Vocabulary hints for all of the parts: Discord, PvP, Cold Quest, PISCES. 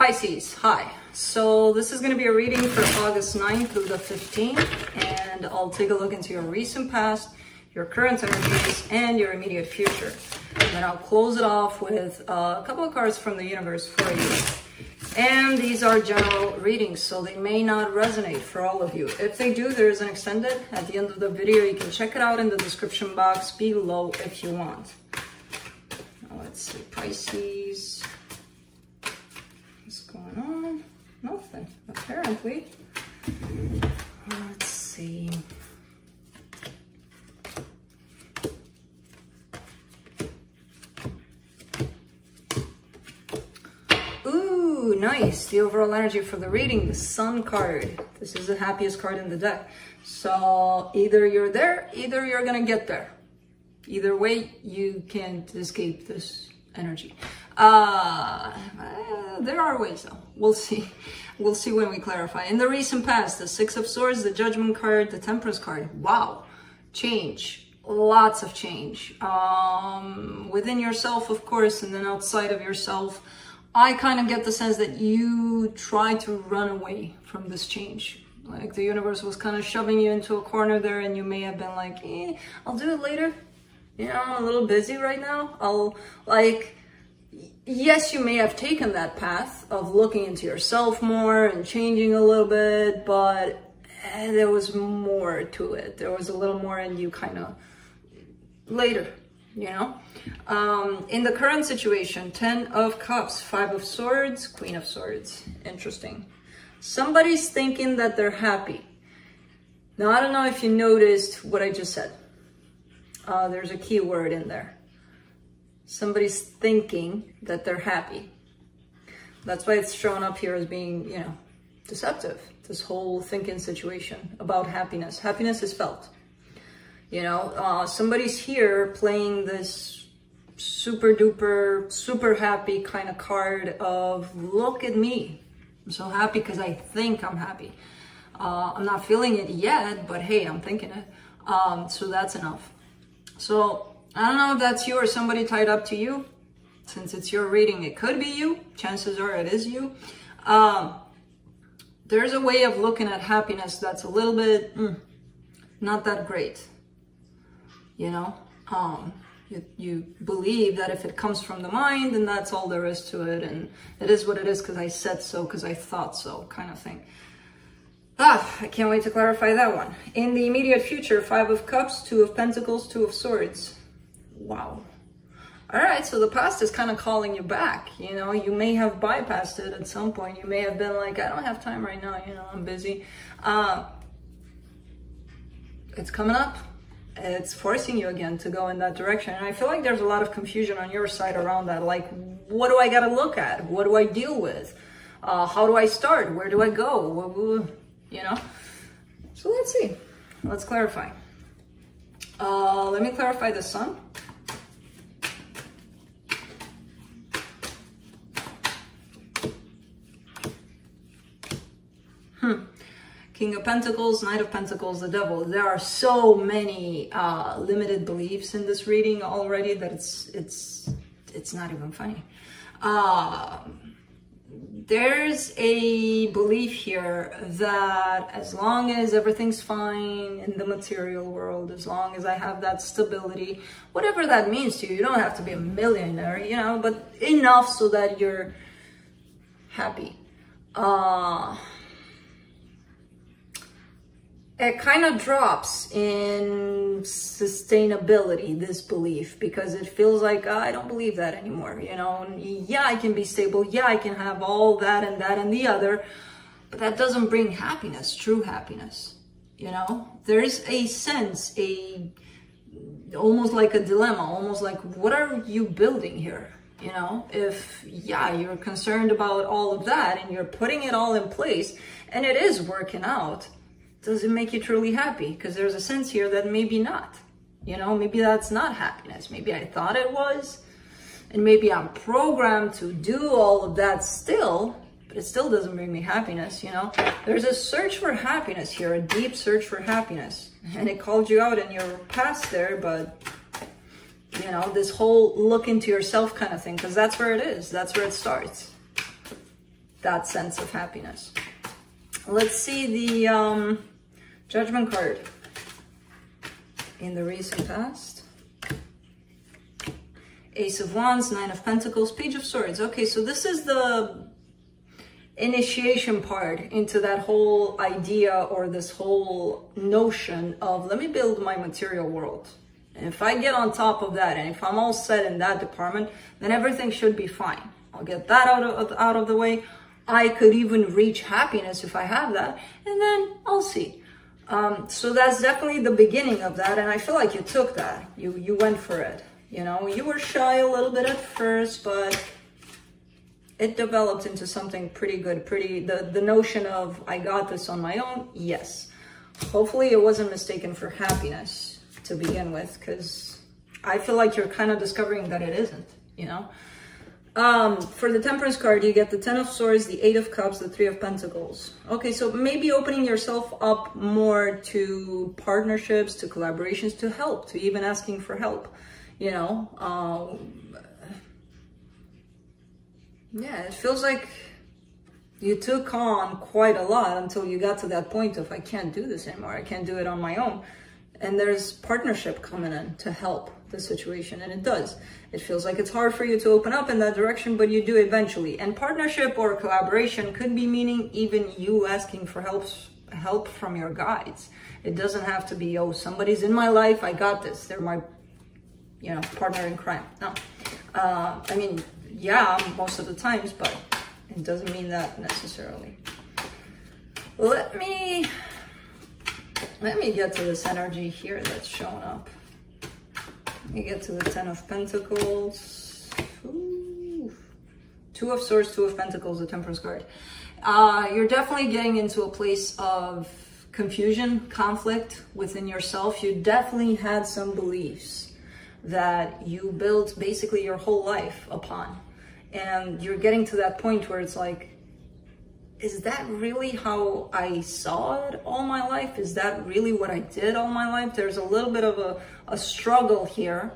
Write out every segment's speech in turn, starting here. Pisces, hi. So this is going to be a reading for August 9th through the 15th, and I'll take a look into your recent past, your current energies, and your immediate future. And then I'll close it off with a couple of cards from the universe for you. And these are general readings, so they may not resonate for all of you. If they do, there is an extended at the end of the video. You can check it out in the description box below if you want. Now let's see, Pisces. What's going on? Nothing, apparently. Let's see. Ooh, nice. The overall energy for the reading, the Sun card. This is the happiest card in the deck. So either you're there, either you're gonna get there. Either way, you can't escape this energy. There are ways though. We'll see. We'll see when we clarify. In the recent past, the Six of Swords, the Judgment card, the Temperance card. Wow. Change. Lots of change. Within yourself, of course, and then outside of yourself. I kind of get the sense that you try to run away from this change. Like the universe was kind of shoving you into a corner there, and you may have been like, I'll do it later. You know, I'm a little busy right now. Yes, you may have taken that path of looking into yourself more and changing a little bit, but there was more to it. There was a little more in you kind of later, you know? In the current situation, 10 of Cups, 5 of Swords, Queen of Swords. Interesting. Somebody's thinking that they're happy. Now, I don't know if you noticed what I just said. There's a key word in there. Somebody's thinking that they're happy. That's why it's shown up here as being, you know, deceptive. This whole thinking situation about happiness. Happiness is felt. You know, somebody's here playing this super duper, super happy kind of card of, look at me. I'm so happy because I think I'm happy. I'm not feeling it yet, but hey, I'm thinking it. So that's enough. So I don't know if that's you or somebody tied up to you. Since it's your reading, it could be you. Chances are it is you. There's a way of looking at happiness that's a little bit not that great. You know, you believe that if it comes from the mind, then that's all there is to it. And it is what it is because I said so, because I thought so kind of thing. I can't wait to clarify that one. In the immediate future, 5 of Cups, 2 of Pentacles, 2 of Swords. Wow. All right, so the past is kind of calling you back. You know, you may have bypassed it at some point. You may have been like, I don't have time right now. You know, I'm busy. It's coming up. It's forcing you again to go in that direction. And I feel like there's a lot of confusion on your side around that. Like, what do I got to look at? What do I deal with? How do I start? Where do I go? You know? So let's see. Let's clarify. Let me clarify the Sun. King of Pentacles, Knight of Pentacles, the Devil. There are so many limited beliefs in this reading already that it's not even funny. There's a belief here that as long as everything's fine in the material world, as long as I have that stability, whatever that means to you, you don't have to be a millionaire, you know, but enough so that you're happy. It kind of drops in sustainability, this belief, because it feels like, I don't believe that anymore, you know? And yeah, I can be stable. Yeah, I can have all that and that and the other, but that doesn't bring happiness, true happiness, you know? There's a sense, almost like a dilemma, almost like, what are you building here? You know, if, yeah, you're concerned about all of that and you're putting it all in place and it is working out, does it make you truly happy? Because there's a sense here that maybe not, you know, maybe that's not happiness. Maybe I thought it was, and maybe I'm programmed to do all of that still, but it still doesn't bring me happiness, you know? There's a search for happiness here, a deep search for happiness. And it called you out in your past there, but, you know, this whole look into yourself kind of thing, because that's where it is. That's where it starts. that sense of happiness. Let's see the Judgment card in the recent past. Ace of Wands, Nine of Pentacles, Page of Swords. Okay, so this is the initiation part into that whole idea or this whole notion of let me build my material world. And if I get on top of that, and if I'm all set in that department, then everything should be fine. I'll get that out of the way. I could even reach happiness if I have that, and then I'll see. So that's definitely the beginning of that, and I feel like you took that. You went for it. You know, you were shy a little bit at first, but it developed into something pretty good. The notion of I got this on my own, yes. Hopefully it wasn't mistaken for happiness to begin with, because I feel like you're kind of discovering that it isn't, you know? For the Temperance card, you get the Ten of Swords, the Eight of Cups, the Three of Pentacles. Okay, so maybe opening yourself up more to partnerships, to collaborations, to help, to even asking for help, you know? Yeah, it feels like you took on quite a lot until you got to that point of, I can't do this anymore, I can't do it on my own. And there's partnership coming in to help the situation, and it does. It feels like it's hard for you to open up in that direction, but you do eventually. And partnership or collaboration could be meaning even you asking for help from your guides. It doesn't have to be, oh, somebody's in my life, I got this, they're my, you know, partner in crime. No, I mean, yeah, most of the times, but it doesn't mean that necessarily. Let me get to this energy here that's shown up. Let me get to the Ten of Pentacles. Ooh. Two of Swords, Two of Pentacles, the Temperance card. You're definitely getting into a place of confusion, conflict within yourself. You definitely had some beliefs that you built basically your whole life upon. And you're getting to that point where it's like, is that really how I saw it all my life? Is that really what I did all my life? There's a little bit of a struggle here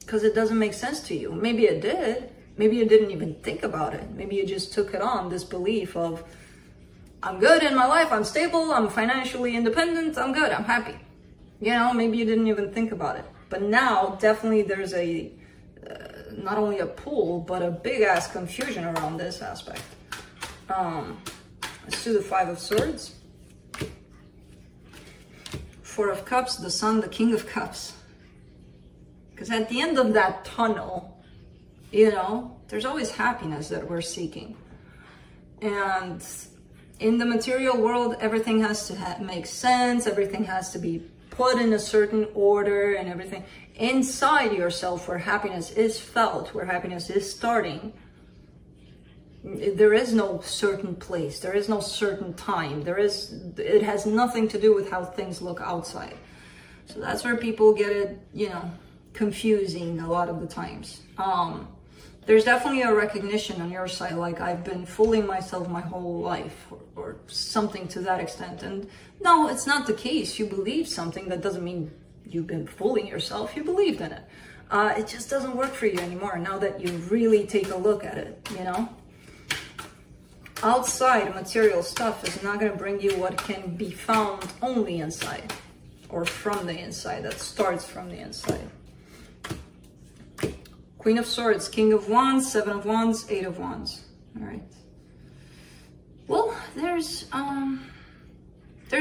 because it doesn't make sense to you. Maybe it did. Maybe you didn't even think about it. Maybe you just took it on, this belief of, I'm good in my life, I'm stable, I'm financially independent, I'm good, I'm happy. You know, maybe you didn't even think about it. But now, definitely there's a, not only a pull, but a big-ass confusion around this aspect. Let's do the Five of Swords, Four of Cups, the Sun, the King of Cups. Because at the end of that tunnel, you know, there's always happiness that we're seeking. And in the material world, everything has to make sense. Everything has to be put in a certain order and everything. Inside yourself, where happiness is felt, where happiness is starting, there is no certain place, there is no certain time, it has nothing to do with how things look outside. So that's where people get it, you know, confusing a lot of the times. There's definitely a recognition on your side, like I've been fooling myself my whole life, or something to that extent. And no, it's not the case. You believe something, that doesn't mean you've been fooling yourself, you believed in it. It just doesn't work for you anymore, now that you really take a look at it, you know? Outside material stuff is not going to bring you what can be found only inside or from the inside, that starts from the inside. Queen of Swords, King of Wands, Seven of Wands, Eight of Wands. All right. Well, there's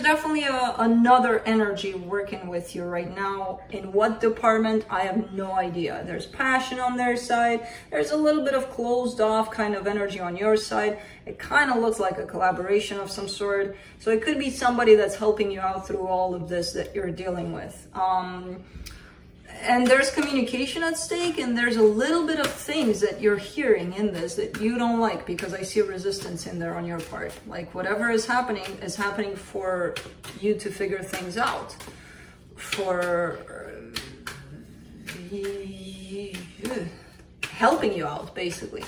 definitely another energy working with you right now. In what department? I have no idea. There's passion on their side. There's a little bit of closed off kind of energy on your side. It kind of looks like a collaboration of some sort. So it could be somebody that's helping you out through all of this that you're dealing with. And there's communication at stake, and there's a little bit of things that you're hearing in this that you don't like, because I see resistance in there on your part. Like whatever is happening for you to figure things out. For helping you out, basically.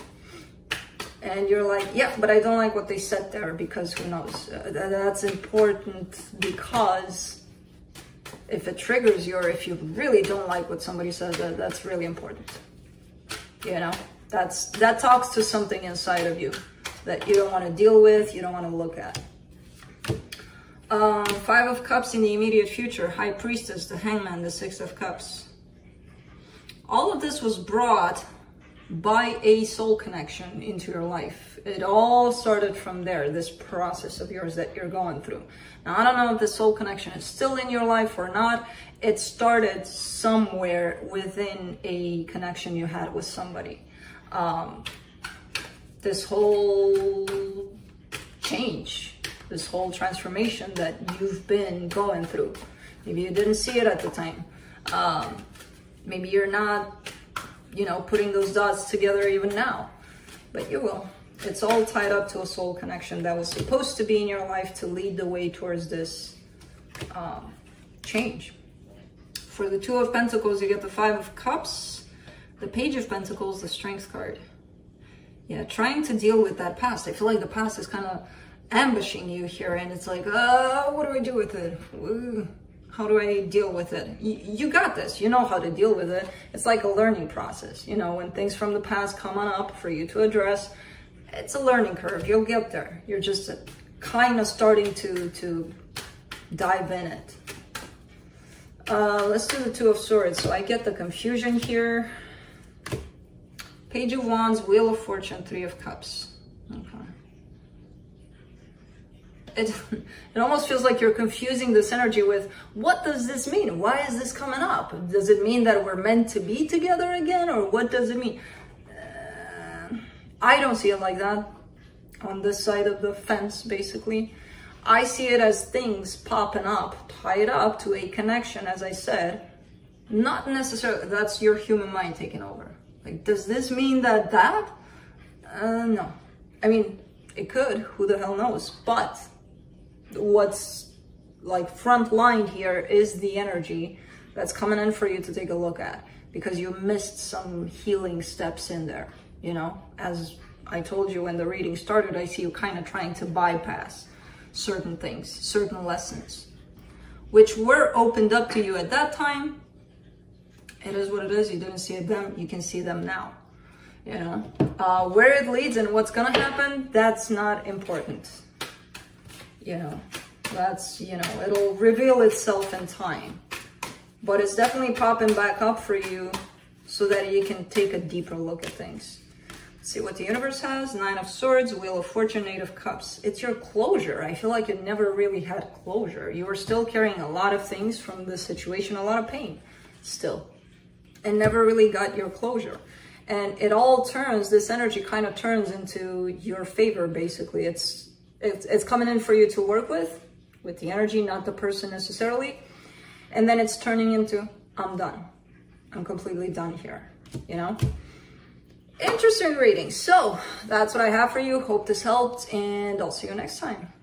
And you're like, yeah, but I don't like what they said there, because who knows? That's important, because if it triggers you, or if you really don't like what somebody says, that's really important. You know, that talks to something inside of you. that you don't want to deal with, you don't want to look at. Five of Cups in the immediate future, High Priestess, the Hangman, the Six of Cups. All of this was brought by a soul connection into your life. It all started from there, this process of yours that you're going through. Now, I don't know if the soul connection is still in your life or not. It started somewhere within a connection you had with somebody. This whole change, this whole transformation that you've been going through. Maybe you didn't see it at the time. Maybe you're not, you know, putting those dots together even now, but you will. It's all tied up to a soul connection that was supposed to be in your life to lead the way towards this change. For the Two of Pentacles, you get the Five of Cups, the Page of Pentacles, the Strength card. Yeah, trying to deal with that past. I feel like the past is kind of ambushing you here, and it's like, oh, what do I do with it? Ooh. How do I deal with it? You got this. You know how to deal with it. It's like a learning process. You know, when things from the past come on up for you to address, it's a learning curve. You'll get there. You're just kind of starting to dive in it. Let's do the Two of Swords. So I get the confusion here. Page of Wands, Wheel of Fortune, Three of Cups. Okay. It almost feels like you're confusing this energy with, what does this mean? Why is this coming up? Does it mean that we're meant to be together again? Or what does it mean? I don't see it like that on this side of the fence, basically. I see it as things popping up, tied up to a connection, as I said. Not necessarily, that's your human mind taking over. Like, does this mean that that? No. I mean, it could, who the hell knows? But what's like front line here is the energy that's coming in for you to take a look at, because you missed some healing steps in there. You know, as I told you when the reading started, I see you kind of trying to bypass certain things, certain lessons, which were opened up to you at that time. It is what it is. You didn't see them. You can see them now. You know, where it leads and what's gonna happen, that's not important. You know, that's, you know, it'll reveal itself in time, but it's definitely popping back up for you so that you can take a deeper look at things. Let's see what the universe has. Nine of Swords, Wheel of Fortune, Eight of Cups. It's your closure. I feel like you never really had closure. You were still carrying a lot of things from this situation, a lot of pain still, and never really got your closure. And it all turns, this energy kind of turns into your favor, basically. It's coming in for you to work with the energy, not the person necessarily. And then it's turning into, I'm done. I'm completely done here, you know? Interesting reading. So that's what I have for you. Hope this helped, and I'll see you next time.